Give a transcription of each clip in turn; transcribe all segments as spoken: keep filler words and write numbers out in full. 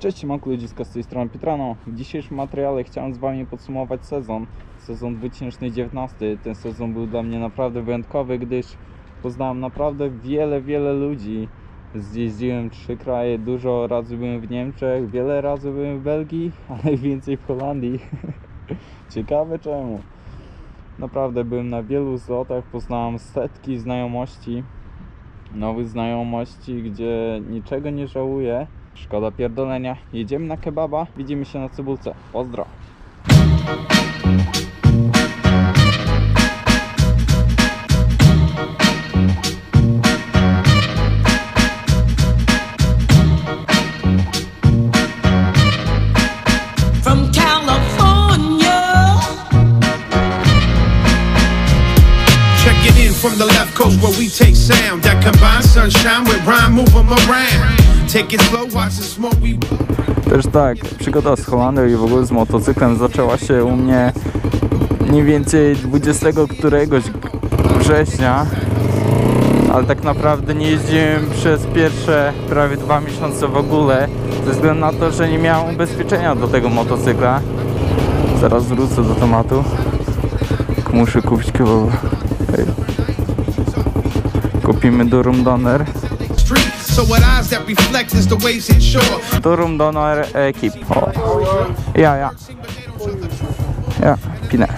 Cześć, Siemanku Ludziska, z tej strony Pietrano. W dzisiejszym materiale chciałem z Wami podsumować sezon, sezon dwa tysiące dziewiętnasty. Ten sezon był dla mnie naprawdę wyjątkowy, gdyż poznałem naprawdę wiele, wiele ludzi. Zjeździłem trzy kraje, dużo razy byłem w Niemczech, wiele razy byłem w Belgii, a najwięcej w Holandii. Ciekawe czemu. Naprawdę byłem na wielu zlotach, poznałem setki znajomości, nowych znajomości, gdzie niczego nie żałuję. Szkoda pierdolenia. Jedziemy na kebaba. Widzimy się na cebulce. Pozdro. From the left coast where we take sound that combines sunshine with rhyme, move them around. Take it slow, watch the smoke we blow. Też tak, przygoda z Holandią i w ogóle z motocyklem zaczęła się u mnie mniej więcej dwudziestego któregoś września, ale tak naprawdę nie jeździłem przez pierwsze prawie dwa miesiące w ogóle, ze względu na to, że nie miałem ubezpieczenia do tego motocykla. Zaraz wrócę do tematu. Muszę kupić kebaba. Kupimy Durum Doner. Durum Doner ekip. O. Ja, ja. Ja, pinę.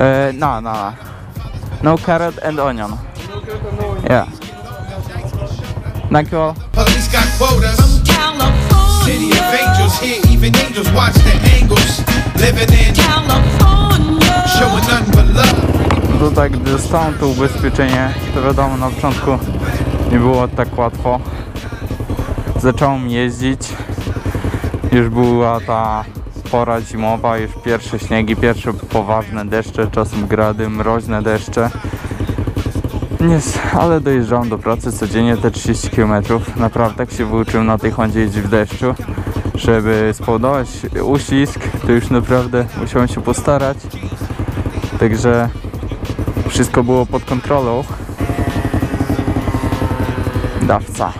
E, no, no. No carrot and onion. Ja. Dziękuję. No tak, gdy dostałem to ubezpieczenie, to wiadomo, na początku nie było tak łatwo. Zacząłem jeździć, już była ta pora zimowa, już pierwsze śniegi, pierwsze poważne deszcze, czasem grady, mroźne deszcze. Nie, ale dojeżdżałem do pracy codziennie te trzydzieści kilometrów. Naprawdę tak się wyuczyłem na tej Hondzie jeździć w deszczu. Żeby spowodować uścisk, to już naprawdę musiałem się postarać. Także wszystko było pod kontrolą. Dawca.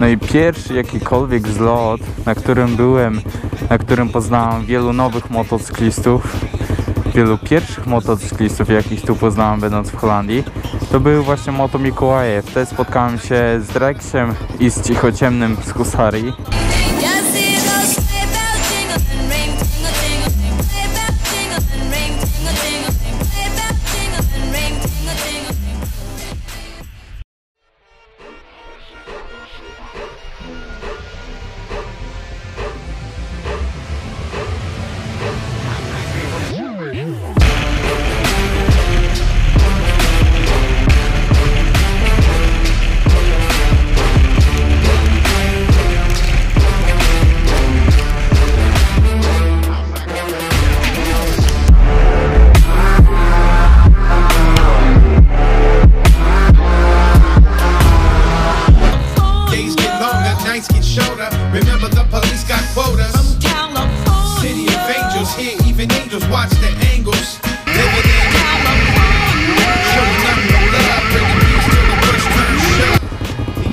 No i pierwszy jakikolwiek zlot, na którym byłem, na którym poznałem wielu nowych motocyklistów, wielu pierwszych motocyklistów, jakich tu poznałem będąc w Holandii, to były właśnie Moto Mikołaje. Wtedy spotkałem się z Dreksem i z Cichociemnym z Husarii.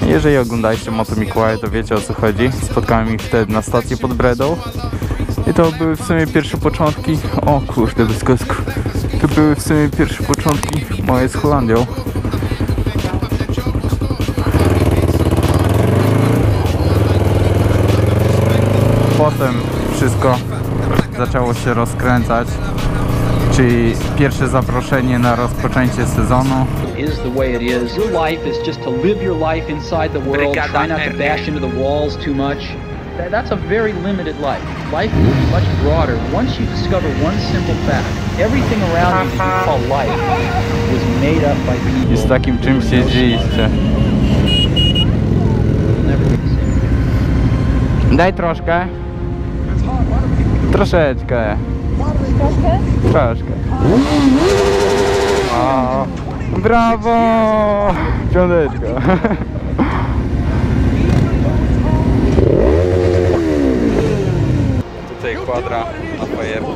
Jeżeli oglądaliście Moto Mikołaja, to wiecie, o co chodzi. Spotkałem ich wtedy na stacji pod Bredą i to były w sumie pierwsze początki. O kurde, bez kosku. To były w sumie pierwsze początki moje z Holandią. Potem wszystko zaczęło się rozkręcać, czyli pierwsze zaproszenie na rozpoczęcie sezonu. I z takim czymś jeździliście. Daj troszkę. Troszeczkę. Troszkę? Troszkę. O, brawo! Piąteczka. Tutaj kwadra na fajerku.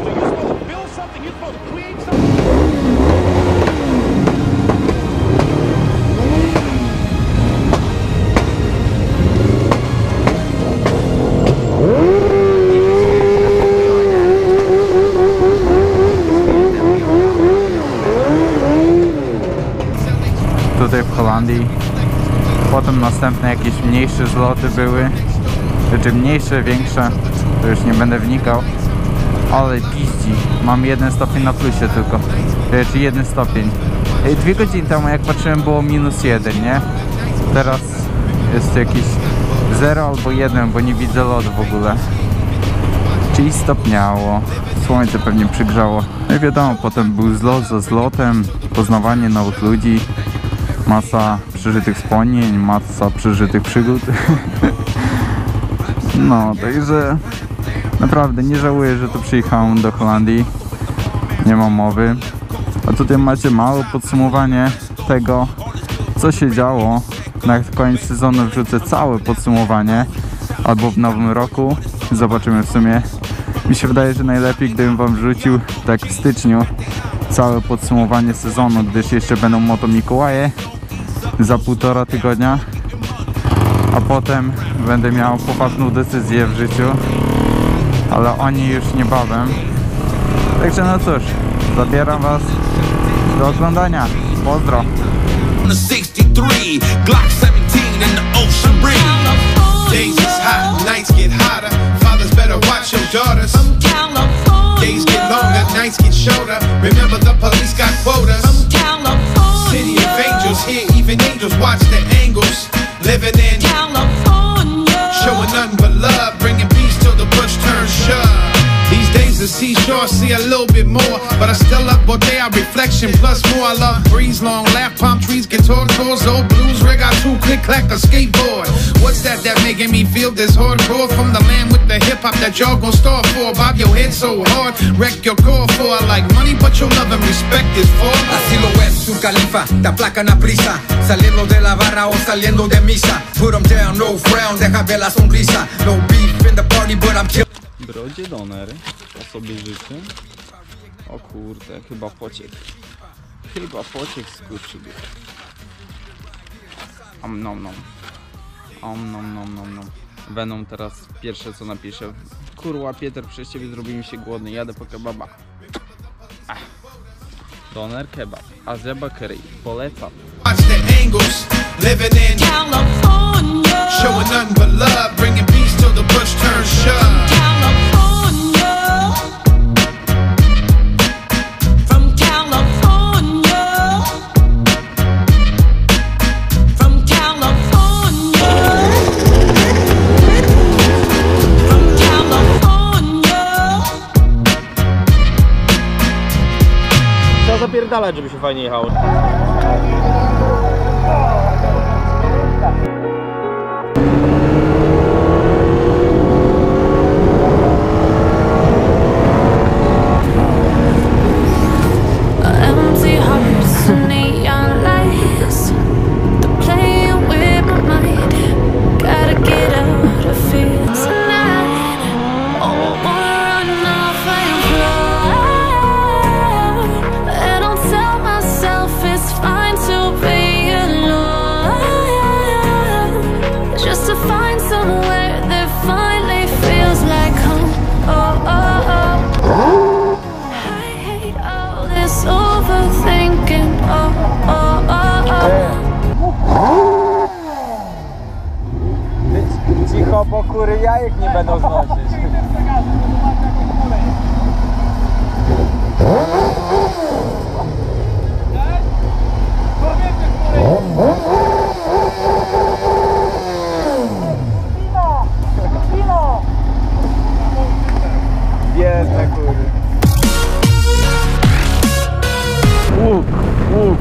Holandii. Potem następne jakieś mniejsze zloty były. Znaczy mniejsze, większe, to już nie będę wnikał. Ale piździ, mam jeden stopień na plusie tylko. Znaczy jeden stopień. Dwie godziny temu jak patrzyłem było minus jeden, nie? Teraz jest jakieś zero albo jeden, bo nie widzę lodu w ogóle. Czyli stopniało. Słońce pewnie przygrzało. No i wiadomo, potem był zlot za zlotem, poznawanie nowych ludzi, masa przeżytych wspomnień, masa przeżytych przygód. No, także naprawdę nie żałuję, że tu przyjechałem do Holandii. Nie mam mowy. A tutaj macie małe podsumowanie tego, co się działo. Na koniec sezonu wrzucę całe podsumowanie, albo w nowym roku. Zobaczymy w sumie. Mi się wydaje, że najlepiej, gdybym wam wrzucił tak w styczniu całe podsumowanie sezonu, gdyż jeszcze będą Moto Mikołaje za półtora tygodnia, a potem będę miał poważną decyzję w życiu, ale oni już niebawem. Także no cóż, zabieram was do oglądania. Pozdro! Days is hot, nights get hotter. Fathers better watch your daughters. From California. Days get longer, nights get shorter. Remember the police got quotas. From California. City of angels, here even angels watch the angles. Living in California, showing nothing but love, bringing peace till the bush turns shut. These days the seashore see a little bit more, but I still up all day. I reflection plus more. I love breeze, long laugh, palm trees, guitar chords, old blues, reggaeton, click clack, a skateboard. What's that that making me feel this hardcore? From the land with the hip-hop that y'all gon' start for. Bob your head so hard, wreck your core for. I like money, but your love and respect is for. Así lo es, su califa, te aplacan a prisa. Saliendo de la barra o saliendo de misa. Put them down, no frown, deja ver la sonrisa. No beef in the party, but I'm killing. Brodzie doner, to sobie życzy. O kurde, chyba pociek. Chyba pociek skurczył. Om nom nom. Om nom nom nom nom. Venom teraz pierwsze co napiszę. Kurwa Pieter, przez ciebie zrobi mi się głodny, jadę po kebaba. Ach. Doner kebab, azeba curry, polecam. Zapierdalać, żeby się fajnie jechało. Cicho, bo kury jajek nie będą znosić. Biedne kury. Łuk, łuk,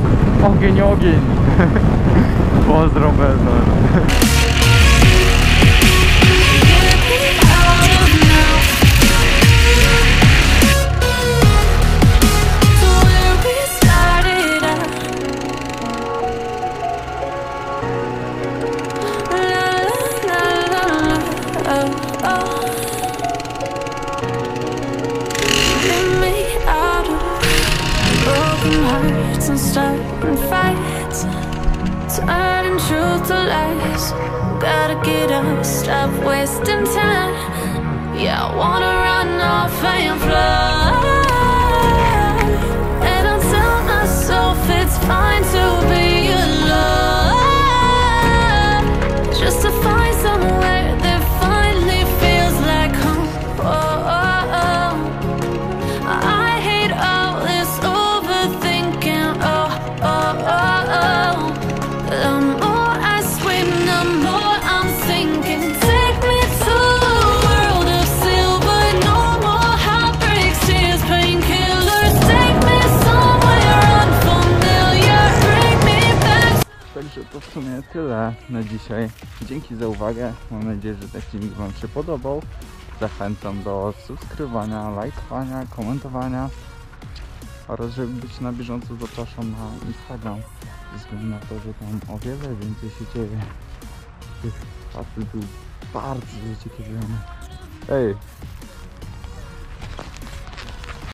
ogień, ogień. Pozdro Bezor. And starting fights, turning truth to lies. Gotta get up, stop wasting time. Yeah, I wanna run off and fly. And I tell myself it's fine to be alone. w sumie tyle na dzisiaj. Dzięki za uwagę. Mam nadzieję, że ten filmik wam się podobał. Zachęcam do subskrybowania, lajkowania, komentowania. Oraz żeby być na bieżąco, zapraszam na Instagram. Ze względu na to, że tam o wiele więcej się dzieje. Tych facet był bardzo ciekawy. Ej!